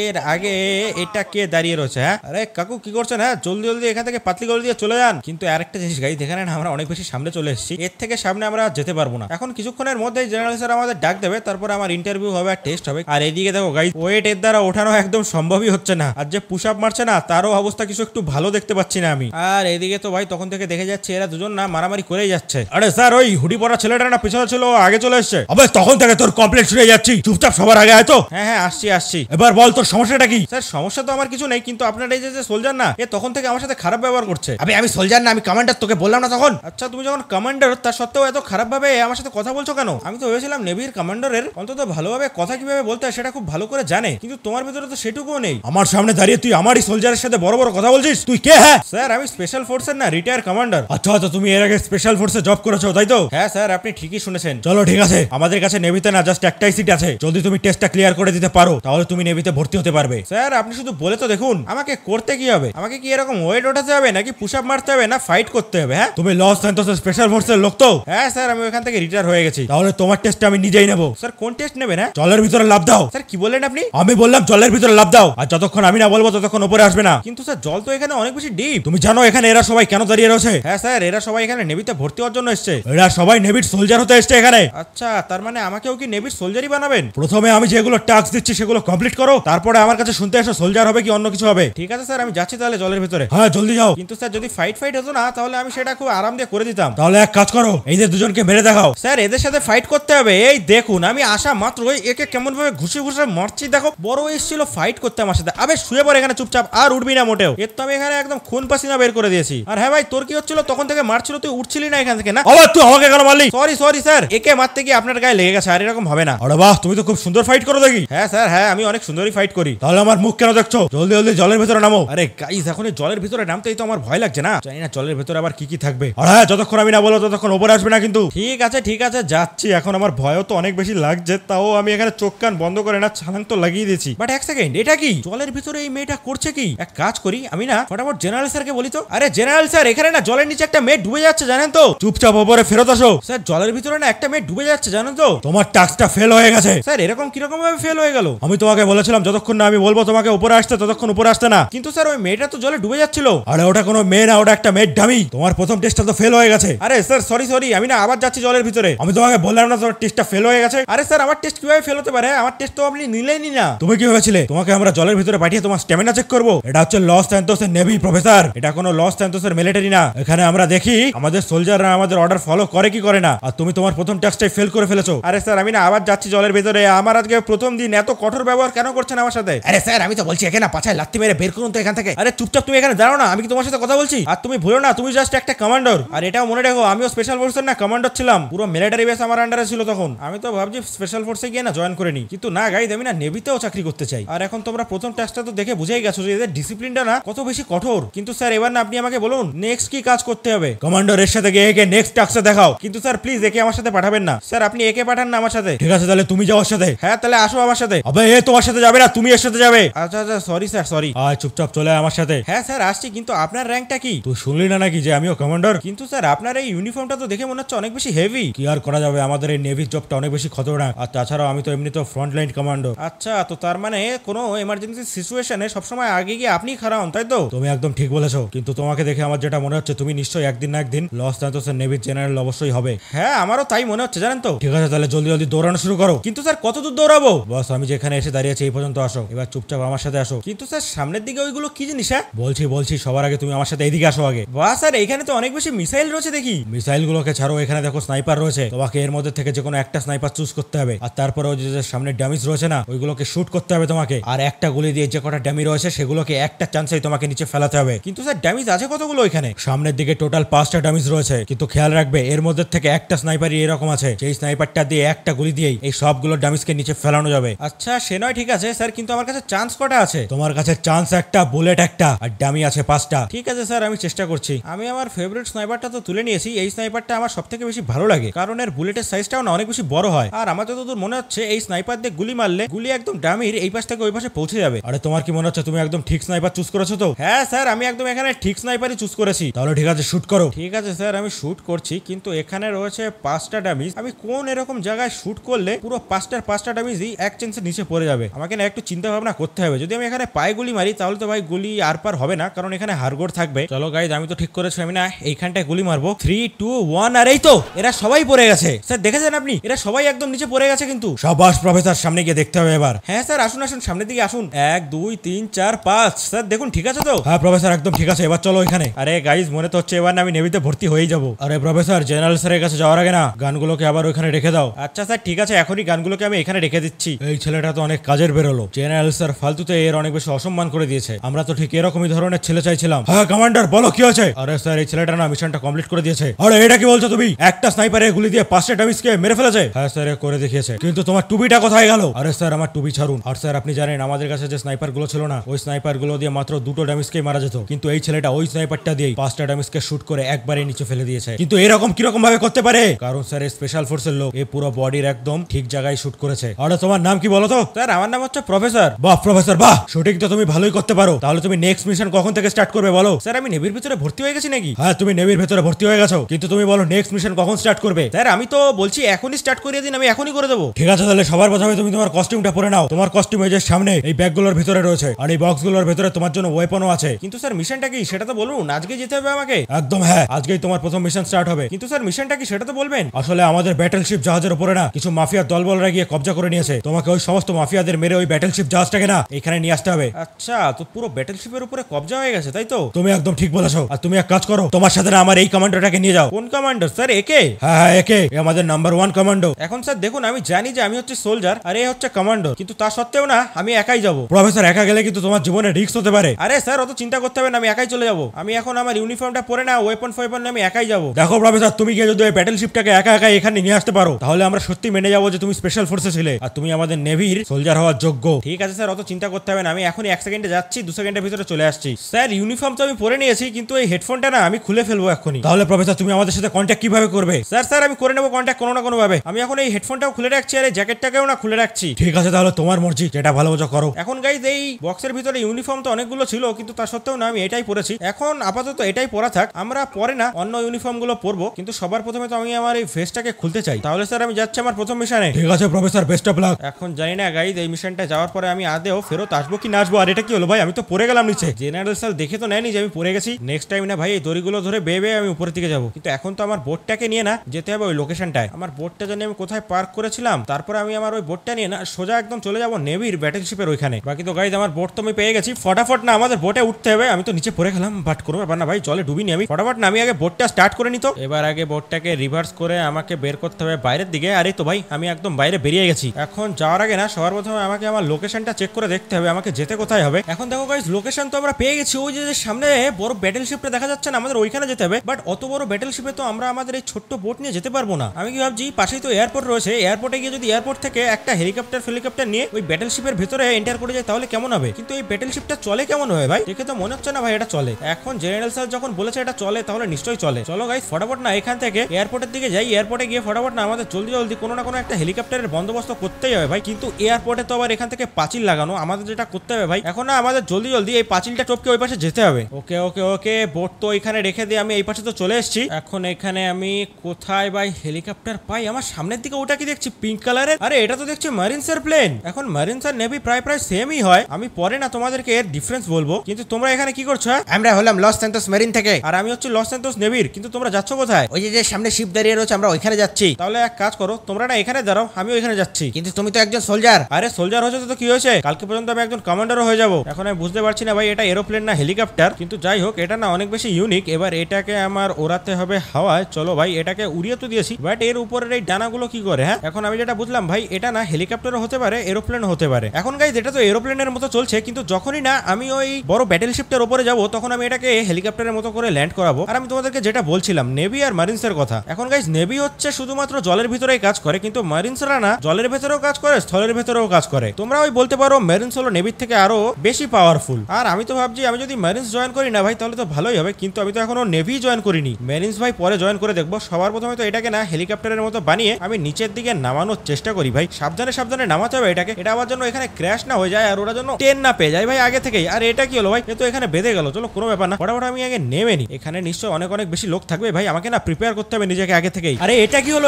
এর আগে এটা কে দাঁড়িয়ে রয়েছে? হ্যাঁ আরে কাকু কি করছেন? হ্যাঁ জলদি জলদি এখান থেকে পাতলি গলি দিয়ে চলে যান। কিন্তু আরেকটা জিনিস গাই, এখানে না আমরা অনেক বেশি সামনে চলে এসেছি, এর থেকে সামনে আমরা যেতে পারবো না। এখন কিছুক্ষণের মধ্যেই জেনারেল স্যার আমাদের ডাক দেবে, তারপরে আমার ইন্টারভিউ হবে আর টেস্ট হবে। আর এইদিকে দেখো গাইস, ওয়েট এর দ্বারা ওঠানো একদম সম্ভবই হচ্ছে না, আর যে পুশআপ মারছে না তারও অবস্থা কিছু একটু ভালো দেখতে পাচ্ছি না আমি। আর এইদিকে তো ভাই তখন থেকে দেখে যাচ্ছে এরা দুজন না মারামারি করেই যাচ্ছে। আরে স্যার ওই হুডি পরা ছেলেটা না পিছনে ছিল আগে চলে এসেছে। আবে তখন থেকে তোর কমপ্লেন্ট শুনে যাচ্ছি, চুপচাপ সবার আগে আয় তো। হ্যাঁ হ্যাঁ আসছি আসছি, এবার বল তোর সমস্যাটা কি? স্যার সমস্যা তো আমার কিছু নেই, কিন্তু আপনার এই যে সোলজার না এ তখন থেকে আমার সাথে খারাপ ব্যবহার করছে। আবে আমি সোলজার না, আমি কমান্ডার, তোকে বললাম না তখন? আচ্ছা তুমি যখন কমান্ডার তার সত্ত্বেও এত খারাপ ভাবে আমার সাথে কথা বলছো কেন? আমি তো ভেবেছিলাম নেভির কমান্ডারের অন্তত ভালোভাবে কথা কিভাবে বলতে হয় সেটা খুব ভালো করে জানে, কিন্তু তোমার ভিতরে তো সেটুকুও নেই। আমার সামনে দাঁড়িয়ে তুই আমারই সোলজারের সাথে বড় বড় কথা বলছিস, তুই কে? হ্যাঁ স্যার আমি স্পেশাল ফোর্সের না রিটায়ার কমান্ডার। আচ্ছা আচ্ছা, তুমি এর আগে স্পেশাল ফোর্সে জব করেছো তাই তো? হ্যাঁ স্যার আপনি ঠিকই শুনেছেন। চলো ঠিক আছে, আমাদের কাছে নেভিতে না জাস্ট একটাই সিট আছে, যদি তুমি টেস্টটা ক্লিয়ার করে দিতে পারো তাহলে তুমি নেভিতে ভর্তি হতে পারবে। স্যার আপনি আপনি শুধু বলে তো দেখুন আমাকে করতে কি হবে, আমাকে কি এরকম ওয়েট ওঠাতে হবে নাকি পুশআপ মারতে হবে না ফাইট করতে হবে? হ্যাঁ, তুমি লস স্যান্টোসের স্পেশাল ফোর্সের লোক তো? হ্যাঁ স্যার, আমি ওখান থেকে রিটায়ার হয়ে গেছি। তাহলে তোমার টেস্ট আমি নিজেই নেব। স্যার কোন টেস্ট নেবেন? হ্যাঁ, জলের ভিতরে লাফ দাও। স্যার কি বললেন আপনি? আমি বললাম জলের ভিতরে লাফ দাও, আর যতক্ষণ আমি না বলবো ততক্ষণ উপরে আসবে না। কিন্তু স্যার জল তো এখানে অনেক বেশি ডিপ। তুমি জানো এখানে এরা সবাই কেন দাঁড়িয়ে রয়েছে? হ্যাঁ স্যার, এরা সবাই এখানে নেভিতে ভর্তি হওয়ার জন্য এসেছে। এরা সবাই নেভির সোলজার হতে এসেছে এখানে। আচ্ছা, তার মানে আমাকেও কি নেভির সোলজারই বানাবেন? প্রথমে আমি যেগুলো টাস্ক দিচ্ছি সেগুলো কমপ্লিট করো, তারপরে আমার কাছে শুনতে এসো সোলজার হবে কি অন্য কিছু হবে। ঠিক আছে স্যার, আমি যাচ্ছি তাহলে জলের ভিতরে। হ্যাঁ জলদি যাও। কিন্তু স্যার যদি ফাইট ফাইট হতো না তাহলে আমি সেটা খুব আরাম দিয়ে করে দিতাম। তাহলে এক কাজ করো, এই যে দুজনকে মেরে দেখাও। স্যার এদের সাথে ফাইট করতে হবে। এই দেখুন আমি আসা মাত্র একে কেমন ভাবে ঘুষে ঘুষে মারছি। দেখো বড় এসেছিল ফাইট করতে আমার সাথে। আবে শুয়ে পড়ে এখানে চুপচাপ, আর উঠবি না মোটেও। এর তো আমি এখানে একদম খুন পাসিনা বের করে দিয়েছি। আর হ্যাঁ ভাই, তোর কি হচ্ছিল তখন থেকে? মারছিল তুই উঠছিলি না এখান থেকে। না আবার তুই আমাকে কেন মারলি? সরি সরি স্যার, একে মারতে গিয়ে আপনার গায়ে লেগে গেছে। আর এরকম হবে না। আরে বাহ, তুমি তো খুব সুন্দর ফাইট করো দেখি। হ্যাঁ স্যার, হ্যাঁ আমি অনেক সুন্দরই ফাইট করি। তাহলে আমার মুখ কেন দেখছো? জলদি জলদি জলের ভিতরে নামো। আরে গাইস, এখন জলের ভিতরে নামতেই তো আমার ভয় লাগছে। না জানি না জলের ভিতরে আবার কি কি থাকবে। আর হ্যাঁ, যতক্ষণ আমি না বলো ততক্ষণ ওপরে আসবে না কিন্তু। ঠিক আছে ঠিক আছে, যাচ্ছি। এখন আমার ভয়ও তো অনেক বেশি লাগছে, তাও আমি এখানে চোখ কান বন্ধ করে না ছালাং তো লাগিয়ে দিয়েছি। বাট এক সেকেন্ড, এটা কি জলের ভিতরে এই মেয়েটা করছে কি? এক কাজ করি আমি না ফটাফট জেনারেল স্যারকে বলি তো। আরে জেনারেল স্যার, এখানে না জলের নিচে একটা মেয়ে ডুবে যাচ্ছে জানেন তো। চুপচাপ ওপরে ফেরত আসো। স্যার জলের ভিতরে না একটা মেয়ে ডুবে যাচ্ছে জানেন তো। তোমার টাস্কটা ফেল হয়ে গেছে। স্যার এরকম কিরকম ভাবে ফেল হয়ে গেল? আমি তোমাকে বলেছিলাম যতক্ষণ না আমি বলবো তোমাকে উপরে আসতে ততক্ষণ উপরে আসতে না। কিন্তু স্যার ওই মেয়েটা তো জলে ডুবে যাচ্ছিল। আরে ওটা কোনো মেয়ে না, ওটা একটা মেয়ের ডামি। তোমার প্রথম টেস্টটা তো ফেল হয়ে গেছে। আরে স্যার সরি সরি, আমি না আবার যাচ্ছি জলের ভিতরে। আমি তোমাকে বললাম না তোমার টেস্টটা ফেল হয়ে গেছে। আরে স্যার আমার টেস্ট কিভাবে ফেল হতে পারে? আমার টেস্ট তো আপনি নিলেনই না। তুমি কি ভেবেছিলে তোমাকে আমরা জলের ভিতরে পাঠিয়ে তোমার স্ট্যামিনা চেক করবো? এটা হচ্ছে লস স্যান্টোসের নেভি প্রফেসর, এটা কোনো লস স্যান্টোসের মিলিটারি না। এখানে আমরা দেখি আমাদের সোলজাররা আমাদের অর্ডার ফলো করে কি করে না। আর তুমি তোমার প্রথম টেস্টটাই ফেল করে ফেলেছো। আরে স্যার আমি না আবার যাচ্ছি জলের ভিতরে। আমার আজকে প্রথম দিন, এত কঠোর ব্যবহার কেন করছেন আমার সাথে? আরে স্যার আমি তো বলছি এখানে পাছায় লাথি মেরে বের করুন তো এখান থেকে। আরে চুপচাপ তুমি এখানে দাঁড়াও না, আমি কি তোমার সাথে কথা বলছি? আর তুমি ভুলো না তুমি জাস্ট একটা কমান্ডার। আর এটাও মনে রাখো আমিও স্পেশাল ফোর্সের না কমান্ডার ছিলাম। পুরো মিলিটারি বেস আমার আন্ডারে ছিল তখন। আমি তো ভাবছি স্পেশাল ফোর্সে গিয়ে না জয়েন করে নি, কিন্তু না গাইস আমি না নেভিতেও চাকরি করতে চাই। আর এখন তোমরা প্রথম টাস্কটা তো দেখে বুঝেই গেছো যে এদের ডিসিপ্লিনটা না কত বেশি কঠোর। কিন্তু স্যার এবার না আপনি আমাকে বলুন নেক্সট কি কাজ করতে হবে? কমান্ডার এর সাথে গিয়ে একে নেক্সট টাস্কটা দেখাও। কিন্তু স্যার প্লিজ একে আমার সাথে পাঠাবেন না। স্যার আপনি একে পাঠান না আমার সাথে। ঠিক আছে তাহলে তুমি যাও আমার সাথে। হ্যাঁ তাহলে আসো আমার সাথে। আবে এ তোমার সাথে যাবে না, তুমি এর সাথে যাবে। আচ্ছা আচ্ছা সরি স্যার সরি। আয় চুপচাপ চলে আমার সাথে। হ্যাঁ স্যার আসছি, কিন্তু আপনার র্যাঙ্কটা কি? তুই শুনলি না নাকি যে আমিও কমান্ডার? কিন্তু স্যার আপনার এই ইউনিফর্মটা তো দেখে মনে হচ্ছে অনেক বেশি হেভি। কি আর করা যাবে, আমাদের এই নেভি জবটা অনেক বেশি খতরনাক। আর তাছাড়া আমি তো এমনি তো ফ্রন্ট লাইন কমান্ডার। আচ্ছা, তো তার মানে কোনো এমার্জেন্সি সিচুয়েশনে সবসময় আগে গিয়ে আপনি খারাপ, তাই তো? তুমি একদম ঠিক বলেছো। কিন্তু তোমাকে দেখে আমার যেটা মনে হচ্ছে তুমি নিশ্চয়ই একদিন না একদিন লস স্যান্টোসের নেভির জেনারেল অবশ্যই হবে। হ্যাঁ আমারও তাই মনে হচ্ছে জানেন তো। ঠিক আছে তাহলে জলদি জলদি দৌড়ানো শুরু করো। কিন্তু স্যার কত দূর দৌড়াবো? বস আমি যেখানে এসে দাঁড়িয়েছি এই পর্যন্ত আসো। এবার চুপচাপ আমার সাথে আসো। কিন্তু স্যার সামনের দিকে ওইগুলো কি জিনিস? হ্যাঁ বলছি বলছি, সবার আগে তুমি আমার সাথে এইদিকে আসো আগে। বাহ স্যার এখানে তো অনেক বেশি মিসাইল রয়েছে দেখি। মিসাইল গুলোকে ছাড়ো, এখানে দেখো স্নাইপার রয়েছে। তোমাকে এর মধ্যে থেকে যে কোনো একটা স্নাইপার চুজ করতে হবে। আর তারপরে ওই যে সামনে ড্যামেজ রয়েছে না ওইগুলোকে শুট করতে হবে তোমাকে। আর একটা গুলি দিয়ে যে কটা ড্যামেজ রয়েছে সেগুলোকে একটা চান্সেই তোমাকে নিচে ফেলাতে হবে। কিন্তু স্যার ড্যামেজ আছে কতগুলো এখানে? সামনের দিকে টোটাল 5টা ড্যামেজ রয়েছে। কিন্তু খেয়াল রাখবে এর মধ্যে থেকে একটা স্নাইপারই এরকম আছে, সেই স্নাইপারটা দিয়ে একটা গুলি দিয়েই এই সবগুলো ড্যামেজকে নিচে ফেলানো যাবে। আচ্ছা সে নয় ঠিক আছে স্যার, কিন্তু আমার কাছে চান্স কটা আছে? তোমার কাছে চান্স একটা, বুলেট একটা, আর ড্যামি আছে 5টা। ঠিক আছে স্যার আমি চেষ্টা করছি। আমি আমার ফেভারিট স্নাইপারটা তো তুলে নিয়েছি। এই স্নাইপারটা আমার সবথেকে বেশি ভালো লাগে কারণ এর বুলেটের সাইজটাও না অনেক বেশি বড় হয়। আর আমার যতদূর মনে হচ্ছে এই স্নাইপার দিয়ে গুলি মারলে গুলি একদম ড্যামির এই পাশ থেকে ওই পাশে পৌঁছে যাবে। আরে তোমার কি মনে হচ্ছে তুমি একদম ঠিক স্নাইপার চুজ করেছো তো? হ্যাঁ স্যার আমি একদম এখানে ঠিক স্নাইপারই চুজ করেছি। তাহলে ঠিক আছে শুট করো। ঠিক আছে স্যার আমি শুট করছি, কিন্তু এখানে রয়েছে 5টা ড্যামেজ। আমি কোন এরকম জায়গায় শুট করলে পুরো 5টা ড্যামেজই এক চান্সে নিচে পড়ে যাবে? আমাকে না একটু চিন্তা ভাবনা করতে হবে। যদি আমি এখানে পায়ে গুলি মারি তাহলে তো ভাই গুলি আর পার হবে না, কারণ এখানে হাড়গোড় থাকবে। চলো গাইজ আমি তো ঠিক করেছি আমি না এইখানটায় গুলি মারবো। 3, 2, 1 আর এই তো এরা সবাই পড়ে গেছে। স্যার দেখেছেন আপনি এরা সবাই একদম নিচে পড়ে গেছে। কিন্তু সাবাস প্রফেসর, সামনে গিয়ে দেখতে হবে এবার। হ্যাঁ স্যার আসুন আসুন সামনের দিকে আসুন। 1, 2, 3, 4, 5 স্যার দেখুন ঠিক আছে তো? হ্যাঁ প্রফেসর একদম ঠিক আছে। এবার চলো এখানে। আরে গাইজ মনে তো হচ্ছে এবার আমি নেভিতে ভর্তি হয়ে যাবো। আরে প্রফেসর জেনারেল স্যারের কাছে যাওয়ার আগে না গানগুলোকে আবার ওখানে রেখে দাও। আচ্ছা স্যার ঠিক আছে, এখনই গানগুলোকে আমি এখানে রেখে দিচ্ছি। এই ছেলেটা তো অনেক কাজের বেরোলো। জেনারেল স্যার ফালতুতে এর অনেক বেশি অসম্মান করে দিয়েছে। আমরা তো ঠিক এরকমই ধরনের ছেলে চাইছিলাম। হ্যাঁ কমান্ডার বলো কি হয়েছে? আরে স্যার এই ছেলেটা না মিশনটা কমপ্লিট করে দিয়েছে। আরে এটা কি বলছো তুমি? একটা স্নাইপারের গুলি দিয়ে 5টা ড্যামেজকে মেরে ফেলেছে। হ্যাঁ স্যার করে দেখিয়েছে। কিন্তু তোমার টুপিটা কোথায় গেল? আরে স্যার আমার টুপি ছাড়ুন। আর স্যার আপনি জানেন আমাদের কাছে যে স্নাইপার গুলো ছিল না ওই স্নাইপার গুলো দিয়ে মাত্র 2টো ড্যামেজকে মারা যেত, কিন্তু এই ছেলেটা ওই স্নাইপারটা দিয়ে 5টা ড্যামেজকে শুট করে একবারে নিচে ফেলে দিয়েছে। কিন্তু এরকম কিরকম ভাবে করতে পারে? কারণ স্যার স্পেশাল ফোর্সের লোক, এই পুরো বডির একদম ঠিক জায়গায় শুট করেছে। আরে তোমার নাম কি বলো তো? স্যার আমার নাম হচ্ছে প্রফেসর। বাহ প্রফেসর বাহ, শুটিং তো তুমি ভালোই করতে পারো। তাহলে তুমি নেক্সট মিশন কখন থেকে স্টার্ট করবে বলো? স্যার আমি নেভির ভিতরে ভর্তি হয়ে গেছি নাকি? হ্যাঁ তুমি নেভির ভেতরে ভর্তি হয়ে গেছো, কিন্তু তুমি বলো নেক্সট মিশন কখন স্টার্ট করবে। স্যার আমি তো বলছি এখনই স্টার্ট করিয়ে দিন, আমি এখনই করে দেবো। ঠিক আছে তাহলে সবার প্রথমে তুমি তোমার কস্টিউমটা পরে নাও। তোমার কস্টিউম এই যে সামনে এই ব্যাগগুলোর ভিতরে রয়েছে, আর এই বক্সগুলোর ভেতরে তোমার জন্য ওয়েপনও আছে। কিন্তু স্যার মিশনটা কি সেটা তো বলুন, আজকে যেতে হবে আমাকে? একদম হ্যাঁ, আজকেই তোমার প্রথম মিশন স্টার্ট হবে। কিন্তু স্যার মিশনটা কি সেটা তো বলবেন। আসলে আমাদের ব্যাটেলশিপ জাহাজের উপরে না কিছু মাফিয়া দলবলরা গিয়ে কবজা করে নিয়েছে, তোমাকে ওই সমস্ত মাফিয়াদের মেরে ওই ব্যাটেলশিপ জাহাজটাকে না এখানে নিয়ে আসতে হবে। আচ্ছা তো পুরো ব্যাটেলশিপের উপরে কবজা হয়ে গেছে তাই তো? তুমি একদম ঠিক বলেছো। আর তুমি এক কাজ করো, তোমার সাথে আমার এই কমান্ডোটাকে নিয়ে যাও। কোন কমান্ডো স্যার? একে। হ্যাঁ হ্যাঁ একে, আমাদের নাম্বার ওয়ান কমান্ডো। এখন স্যার দেখুন আমি জানি যে আমি হচ্ছে সোলজার আর এ হচ্ছে কমান্ডো, কিন্তু তা সত্ত্বেও না আমি একাই যাবো। প্রফেসর একা গেলে কিন্তু তোমার জীবনে রিস্ক হতে পারে। আরে স্যার অত চিন্তা করতে হবে না, আমি একাই চলে যাবো। আমি এখন আমার ইউনিফর্মটা পরে না ওয়েপন ফোয়েপন আমি একাই যাবো। দেখো প্রফেসর তুমি গিয়ে যদি ব্যাটেলশিপটাকে একা একা এখানে নিয়ে আসতে পারো তাহলে আমরা সত্যি মেনে যাবো যে তুমি স্পেশাল ফোর্সে ছিলে আর তুমি আমাদের নেভির সোলজার হওয়ার যোগ্য। ঠিক আছে স্যার অত চিন্তা করতে হবে না, আমি এখন 1 সেকেন্ডে যাচ্ছি, 2 সেকেন্ডের ভিতরে চলে আসছি। স্যার ইউনিফর্ম তো আমি পরে নিয়েছি, কিন্তু এই হেডফোনটা না আমি খুলে ফেলবো এখনই। তাহলে প্রফেসর তুমি আমাদের সাথে কন্ট্যাক্ট কিভাবে করবে? স্যার আমি করে নেবো কন্ট্যাক্ট কোনো না কোনো ভাবে। আমি এখন এই হেডফোনটাও খুলে রাখছি আর এই জ্যাকেটটাকেও না খুলে রাখছি। ঠিক আছে তাহলে তোমার মর্জি, যেটা ভালো মজা করো। এখন গাইজ এই বক্সের ভিতরে ইউনিফর্ম তো অনেকগুলো ছিল, কিন্তু তা সত্ত্বেও না আমি এটাই পরেছি। এখন আপাতত এটাই পরা থাক, আমরা পরে না অন্য ইউনিফর্ম গুলো পরবো। কিন্তু সবার প্রথমে তো আমি আমার এই ভেস্টটাকে খুলতে চাই। তাহলে স্যার আমি যাচ্ছি আমার প্রথম মিশনে। ঠিক আছে প্রফেসর বেস্ট অফ লাক। এখন জানি না গাইজ এই মিশনটা যাওয়ার পরে আমি আদেও ফেরত আসবো কি না আসবো। আর এটা কি হলো ভাই, আমি তো পরে গেলাম নিচে। জেনারেল স্যার দেখে তো নেয়নি যে আমি পরে গেছি। নেক্সট টাইম না ভাই এই দড়িগুলো ধরে বেয়ে বেয়ে আমি উপরের দিকে যাবো। কিন্তু এখন তো আমার বোর্ডটাকে নিয়ে না যেতে হবে ওই লোকেশনটায়। আমার বোর্ডটা জানি আমি কোথায় পার্ক করেছিলাম, তারপরে আমি আমার ওই বোর্ডটা নিয়ে না সোজা একদম চলে যাবো নেভির ব্যাটেলশিপের ওইখানে। বাকি তো গাইজ আমার বোর্ড তো আমি পেয়ে গেছি। ফটাফট না আমাদের বোটে উঠতে হবে। আমি তো নিচে পড়ে গেলাম, বাট করবো না ভাই, জলে ডুবিনি আমি। ফটাফট না আমি আগে বোর্ডটা স্টার্ট করে নিত। এবার আগে বোর্ডটাকে রিভার্স করে আমাকে বের করতে হবে বাইরের দিকে। আরে তো ভাই আমি একদম বাইরে বেরিয়ে গেছি। এখন যাওয়ার আগে না সবার প্রথমে আমাকে আমার লোকেশনটা চেক করে দেখতে হবে আমাকে যেতে কোথায় হবে। এখন দেখো গাইজ লোকেশন তো আমরা পেয়ে গেছি, ওই যে সামনে বড় ব্যাটেলশিপটা দেখা যাচ্ছে না, আমাদের ওইখানে যেতে হবে। বাট অত বড় ব্যাটেলশিপে তো আমরা আমাদের এই ছোট্ট বোট নিয়ে যেতে পারবো না। আমি কি ভাবছি পাশেই তো এয়ারপোর্ট রয়েছে, এয়ারপোর্টে গিয়ে যদি এয়ারপোর্ট থেকে একটা হেলিকপ্টার নিয়ে ওই ব্যাটেলশিপের ভেতরে এন্টার করে যায় তাহলে কেমন হবে। কিন্তু এই ব্যাটেলশিপটা চলে কেমন হবে ভাই, দেখে তো মনে হচ্ছে না ভাই এটা চলে। এখন জেনারেল স্যার যখন বলেছে এটা চলে তাহলে নিশ্চয়ই চলে। চলো গাইজ ফটাফট না এখান থেকে এয়ারপোর্টের দিকে যাই। এয়ারপোর্টে গিয়ে ফটাফট না আমাদের জলদি কোনো না কোনো একটা হেলিকপ্টারের বন্দোবস্ত করতেই হবে ভাই। কিন্তু এয়ারপোর্টে তো আবার এখান থেকে পাঁচিল লাগানো, আমাদের যেটা করতে হবে ভাই এখন না আমাদের জলদি এই পাঁচিলটা টপকে ওই পাশে যেতে হবে। ওকে ওকে ওকে, বোট তো এখানে রেখে দিয়ে আমি এই পাশে তো চলে এসেছি। এখন এখানে আমি কোথায় ভাই হেলিকপ্টার পাই? আমার সামনের দিকে ওটা কি দেখছি পিঙ্ক কালারের? আরে এটা তো দেখছি মারিনসের প্লেন। এখন মারিনস আর নেভি প্রায় সেমই হয়। আমি পরে না তোমাদেরকে এর ডিফারেন্স বলবো, কিন্তু তোমরা এখানে কি করছো? আমরা হলাম লস স্যান্টোস মেরিন থেকে আর আমি হচ্ছে লস স্যান্টোস নেভির। কিন্তু তোমরা যাচ্ছ কোথায়? ওই যে সামনে শিপ দাঁড়িয়ে রয়েছে আমরা ওইখানে যাচ্ছি। তাহলে এক কাজ করো, তোমরা না এখানে দাঁড়াও আমি ওইখানে যাচ্ছি। কিন্তু তুমি তো একজন সোলজার। আরে সোলজার হয়েছে তো কি হয়েছে, কালকে পর্যন্ত আমি একজন কমান্ডারও হয়ে যাবো। এখন আমি বুঝতে পারছি না ভাই এটা এরোপ্লেন না হেলিকপ্টার, কিন্তু যাই হোক এটা না অনেক বেশি ইউনিক। এবার এটাকে আমার ওড়াতে হবে হাওয়ায়। চলো ভাই এটাকে উড়িয়ে তো দিয়েছি, বাট এর উপরের এই ডানাগুলো কি করে? হ্যাঁ এখন আমি যেটা বুঝলাম ভাই এটা না হেলিকপ্টারও হতে পারে এরোপ্লেন হতে পারে। এখন গাইজ এটা তো এরোপ্লেনের মতো চলছে, কিন্তু যখনই না আমি ওই বড় ব্যাটেলশিপটার উপরে যাবো তখন আমি এটাকে হেলিকপ্টারের মতো করে ল্যান্ড করাবো। আর আমি তোমাদেরকে যেটা বলছিলাম নেভি আর মারিনসের কথা। এখন গাইজ নেভি হচ্ছে শুধুমাত্র জলের ভিতরেই কাজ করে, কিন্তু মারিনসরা না জলের ভেতরেও কাজ করে স্থলের ভেতরেও কাজ করে। তোমরা ওই বলতে পারো মারিনস হলো নেভির থেকে আরো বেশি পাওয়ারফুল। আর আমি তো ভাবছি আমি যদি মারিনস জয়েন করি না ভাই তাহলে তো ভালোই হবে, কিন্তু আমি তো এখনো নেভি জয়েন করিনি। মারিনস ভাই পরে জয়েন করে দেখবো। সবার প্রথমে তো এটাকে না হেলিকপ্টারের মতো বানিয়ে আমি নিচের দিকে নামানোর চেষ্টা করি ভাই। সাবধানে নামাতে হবে এটাকে, এটা আমার জন্য এখানে ক্র্যাশ না হয়ে যায় আর ওরা জন্য টেন না পেয়ে যায় ভাই আগে থেকেই। আর এটা কি হলো ভাই, এ তো এখানে বেঁধে গেল। চলো কোনো ব্যাপার না, ফটাফট আমি আগে নেমে নি। এখানে নিশ্চয়ই অনেক বেশি লোক থাকবে ভাই, আমাকে না প্রিপেয়ার করতে হবে নিজেকে আগে থেকেই। আরে এটা কি হলো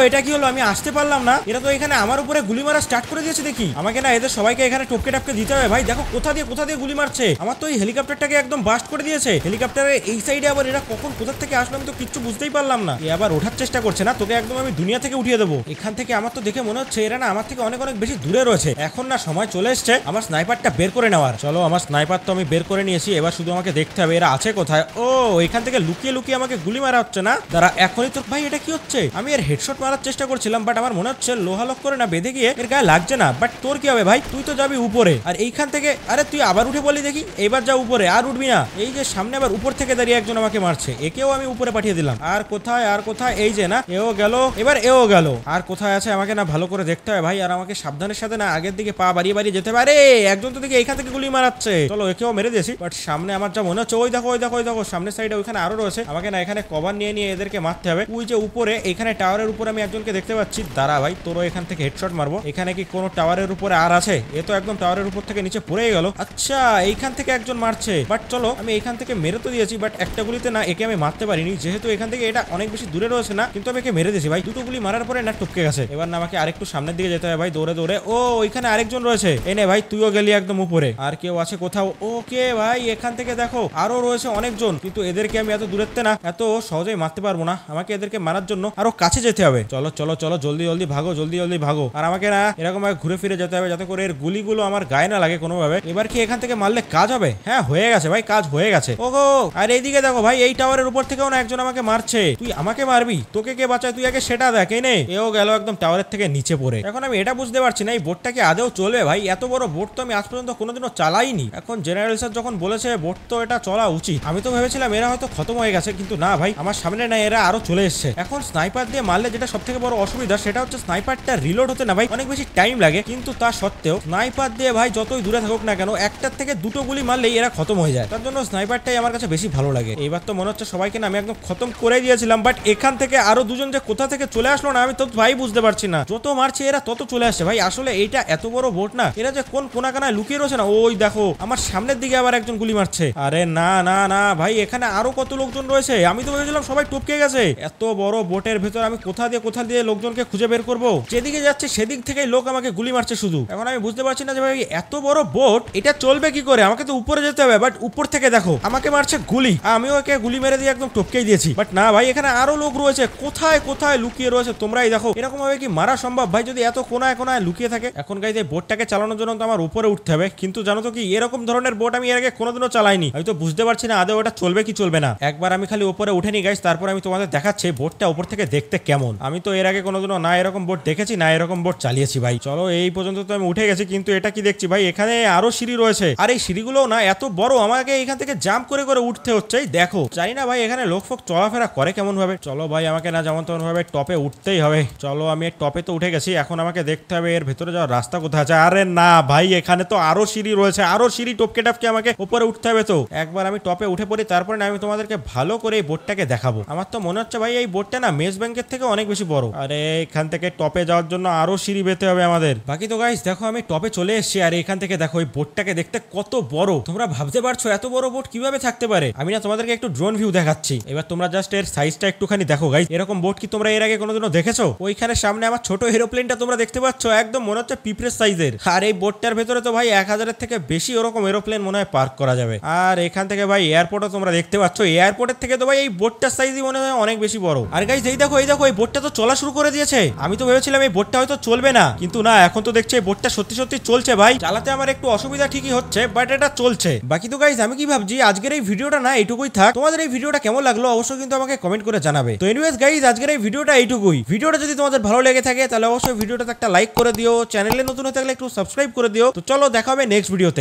আমি আসতে পারলাম না। এরা তো এখানে আমার উপরে গুলি মারা স্টার্ট করে দিয়েছে দেখি। আমাকে না এদের সবাইকে এখানে টপকে দিতে হবে ভাই। দেখো কোথা দিয়ে গুলি মারছে। আমার তো এই হেলিকপ্টারটাকে একদম বাস্ট করে দিয়েছে। হেলিকপ্টারের এই সাইডে আবার এরা কখন কোথা থেকে আসলো আমি তো কিচ্ছু বুঝতেই পারলাম না। এ আবার ওঠার চেষ্টা করছে না, তোকে একদম আমি দুনিয়া থেকে উঠিয়ে দেবো এখান থেকে। আমার তো দেখে মনে হচ্ছে এরা না আমার থেকে অনেক বেশি দূরে রয়েছে। এখন না সময় চলে এসছে আমার স্নাইপারটা বের করে নেওয়ার। চলো আমার স্নাইপার তো আমি বের করে নিয়েছি, এবার শুধু আমাকে দেখতে হবে এরা আছে কোথায়। ও এখান থেকে লুকিয়ে আমাকে গুলি মারা হচ্ছে না। তারা এখনই তো ভাই এটা কি হচ্ছে, আমি এর হেডশট মারার চেষ্টা করছিলাম বাট আমার মনে হচ্ছে লোহালক করে না বেঁধে গিয়ে এর গায়ে লাগছে না। বাট তোর কি হবে ভাই, তুই তো যাবি উপরে। আর এইখান থেকে আরে তুই আবার উঠে বলি দেখি, এবার যা উপরে আর উঠবি না। এই যে সামনে আবার উপর থেকে দাঁড়িয়ে একজন আমাকে মারছে, একেও আমি উপরে পাঠিয়ে দিলাম। আর কোথায় এই যে না এও গেল, এবার এও গেল। আর কোথায় আছে আমাকে না ভালো করে দেখতে হয় ভাই। আর আমাকে সাবধানের সাথে না আগের দিকে পা বাড়িয়ে যেতে পারে। একজন তো দেখি এখান থেকে গুলি মারাচ্ছে, চলো একেও মেরে দিয়েছি। বাট সামনে আমার যা মনে হচ্ছে ওই দেখো সামনের সাইডে ওইখানে আরো রয়েছে। আমাকে না এখানে কভার নিয়ে এদেরকে মারতে হবে। ওই যে উপরে এখানে টাওয়ারের উপরে আমি একজনকে দেখতে পাচ্ছি, দাঁড়া ভাই তোরও এখান থেকে হেডশট মারবো। এখানে কি কোনো টাওয়ারের উপরে আর আছে? এ তো একদম টাওয়ারের উপর থেকে থেকে নিচে পড়ে গেল। আচ্ছা, এইখান থেকে একজন মারছে, বাট চলো আমি এখান থেকে মেরে তো দিয়েছি, বাট একটা গুলিতে না একে আমি মারতে পারিনি, যেহেতু এখান থেকে এটা অনেক বেশি দূরে রয়েছে না, কিন্তু আমি একে মেরে দিয়েছি ভাই। দুটো গুলি মারার পরে না টপকে গেছে। এবার না আমাকে আরেকটু সামনের দিকে যেতে হবে ভাই, দৌড়ে দৌড়ে। ও ওইখানে আরেকজন রয়েছে, এনে ভাই তুইও গেলি একদম উপরে। আর কেউ আছে কোথাও? ওকে ভাই, এখান থেকে দেখো আরো রয়েছে অনেকজন, কিন্তু এদেরকে আমি এত দূরেতে না এত সহজেই মারতে পারবো না। আমাকে এদেরকে মারার জন্য আরো কাছে যেতে হবে। চলো চলো চলো, জলদি জলদি ভাগো, জলদি জলদি ভাগো। আর আমাকে না এরকম ঘুরে ফিরে যেতে হবে যাতে করে এর গুলিগুলো আমার গায়ে না লাগে কোনোভাবে। এবার কি এখান থেকে মারলে কাজ হবে? হ্যাঁ, হয়ে গেছে ভাই, কাজ হয়ে গেছে। ও গো, আর এইদিকে দেখো ভাই, এই টাওয়ারের উপর থেকেও না একজন আমাকে মারছে। তুই আমাকে মারবি? তোকে কে বাঁচায় তুই আগে সেটা দেখ। এই নে, এও গেল একদম টাওয়ারের থেকে নিচে পড়ে। এখন আমি এটা বুঝতে পারছি না এই বোটটা কি আদেও চলবে ভাই। এত বড় বোট তো আমি আজ পর্যন্ত কোনোদিনও চালাইনি। এখন জেনারেল স্যার যখন বলেছে বোট তো এটা চলা উচিত, আমি তো ভেবেছিলাম এরা হয়তো খতম হয়ে গেছে, কিন্তু না ভাই, আমার সামনে না এরা আরো চলে এসছে। এখন স্নাইপার দিয়ে মারলে যেটা সব থেকে বড় অসুবিধা সেটা হচ্ছে স্নাইপারটা রিলোড হতে না ভাই অনেক বেশি টাইম লাগে, কিন্তু তা সত্ত্বেও স্নাইপার দিয়ে ভাই যতই দূরে থাকুক না কেন একটার থেকে দুটো গুলি মারলেই এরা খতম হয়ে যায়। তার জন্য স্নাইপারটাই আমার কাছে বেশি ভালো লাগে। এবার তো মনে হচ্ছে সবাইকে না আমি একদম খতম করে দিয়েছিলাম, বাট এখান থেকে আরো দুজন যে কোথা থেকে চলে আসলো না আমি তো ভাই বুঝতে পারছি না। যত মারছে এরা তত চলে আসছে ভাই। আসলে এইটা এত বড় বোট না, এরা যে কোন কোনাকানায় লুকিয়ে রয়েছে না। ওই দেখো আমার সামনের দিকে আবার একজন গুলি মারছে। আরে না না না ভাই, এখানে আরো কত লোকজন রয়েছে। আমি তো ভেবেছিলাম সবাই টপকে গেছে। এত বড় বোটের ভেতর আমি কোথা দিয়ে লোকজনকে খুঁজে বের করবো? যেদিকে যাচ্ছে সেদিক থেকে লোক আমাকে গুলি মারছে শুধু। এখন আমি বুঝতে পারছি না যে ভাই এত বড় বোট এটা চলবে কি করে। আমাকে তো উপরে যেতে হবে, বাট উপর থেকে দেখো আমাকে মারছে গুলি। আমিও একে গুলি মেরে দিয়ে একদম টপকেই দিয়েছি, বাট না ভাই এখানে আরো লোক রয়েছে, কোথায় কোথায় লুকিয়ে রয়েছে তোমরাই দেখো। এরকম ভাবে কি মারা সম্ভব ভাই যদি এত কোনায় কোনায় লুকিয়ে থাকে? এখন গাইজ এই বোটটাকে চালানোর জন্য তো আমার উপরে উঠতে হবে, কিন্তু জানো তো কি এরকম ধরনের বোট আমি এর আগে কোনোদিনও চালাইনি। আমি তো বুঝতে পারছি না আদৌ ওটা চলবে কি চলবে না। একবার আমি খালি উপরে উঠে নি গাইজ, তারপর আমি তোমাদের দেখাচ্ছি বোটটা উপর থেকে দেখতে কেমন। আমি তো এর আগে কোনোদিনও না এরকম বোট দেখেছি না এরকম বোট চালিয়েছি ভাই। চলো এই পর্যন্ত তো আমি উঠে গেছি, কিন্তু এটা কি দেখছি ভাই, এখানে আরো সিঁড়ি রয়েছে। আর এই সিঁড়িগুলো না এত বড়, আমাকে এখান থেকে জাম্প করে করে উঠতে হচ্ছে। দেখো জানি না ভাই এখানে লোক ফোক চলাফেরা করে কেমন ভাবে। চলো ভাই আমাকে না যেমন তেমন ভাবে টপে উঠতেই হবে। চলো আমি টপে তো উঠে গেছি, এখন আমাকে দেখতে হবে এর ভেতরে যাওয়ার রাস্তা কোথায় আছে। আরে না ভাই এখানে তো আরো সিঁড়ি রয়েছে, আরো সিঁড়ি টপকে টপকে আমাকে উপরে উঠতে হবে। তো একবার আমি টপে উঠে পড়ি, তারপরে আমি তোমাদেরকে ভালো করে এই বোটটাকে দেখাবো। আমার তো মনে হচ্ছে ভাই এই বোটটা না মেস ব্যাংকের থেকে অনেক বেশি বড়। আরে এখান থেকে টপে যাওয়ার জন্য আরো সিঁড়ি পেতে হবে আমাদের। বাকি তো গাইস দেখো আমি টপে চলে এসেছি, আর এখান থেকে দেখো এই বোটটাকে দেখতে কত বড়। তোমরা ভাবতে পারছো এত বড় বোট কিভাবে থাকতে পারে? আমি না তোমাদেরকে একটু ড্রোন ভিউ দেখাচ্ছি, এবার তোমরা জাস্ট এর সাইজটা একটুখানি দেখো গাইস। এরকম বোট কি তোমরা এর আগে কোনোদিনও দেখেছো? ওইখানে সামনে আমার ছোট এরোপ্লেনটা তোমরা দেখতে পাচ্ছ, একদম মনে হচ্ছে পিঁপড়ের সাইজের। আর এই বোটটার ভেতরে তো ভাই 1000-এর থেকে বেশি ওরকম এরোপ্লেন মনে হয় পার্ক করা যাবে। আর এখান থেকে ভাই এয়ারপোর্টও তোমরা দেখতে পাচ্ছ, এয়ারপোর্টের থেকে তো ভাই এই বোটটার সাইজই মনে হয় অনেক বেশি বড়। আর গাইস এই দেখো এই বোটটা তো চলা শুরু করে দিয়েছে। আমি তো ভেবেছিলাম এই বোটটা হয়তো চলবে না, কিন্তু না এখন তো দেখছি বোটটা সত্যি চলছে ভাই। চালাতে আমার একটু অসুবিধা ঠিকই হচ্ছে, বাট এটা চলছে। বাকি তো গাইস আমি কি ভাবছি আজকের এই ভিডিওটা না এইটুকুই থাক। তোমাদের এই ভিডিওটা কেমন লাগলো অবশ্যই কিন্তু আমাকে কমেন্ট করে জানাবে। তো এনিওয়েজ গাইস আজকের এই ভিডিওটা এইটুকুই। ভিডিওটা যদি তোমাদের ভালো লেগে থাকে তাহলে অবশ্যই ভিডিওটাতে একটা লাইক করে দিও, চ্যানেলে নতুন হয়ে থাকলে একটু সাবস্ক্রাইব করে দিও। তো চলো দেখা হবে নেক্সট ভিডিওতে।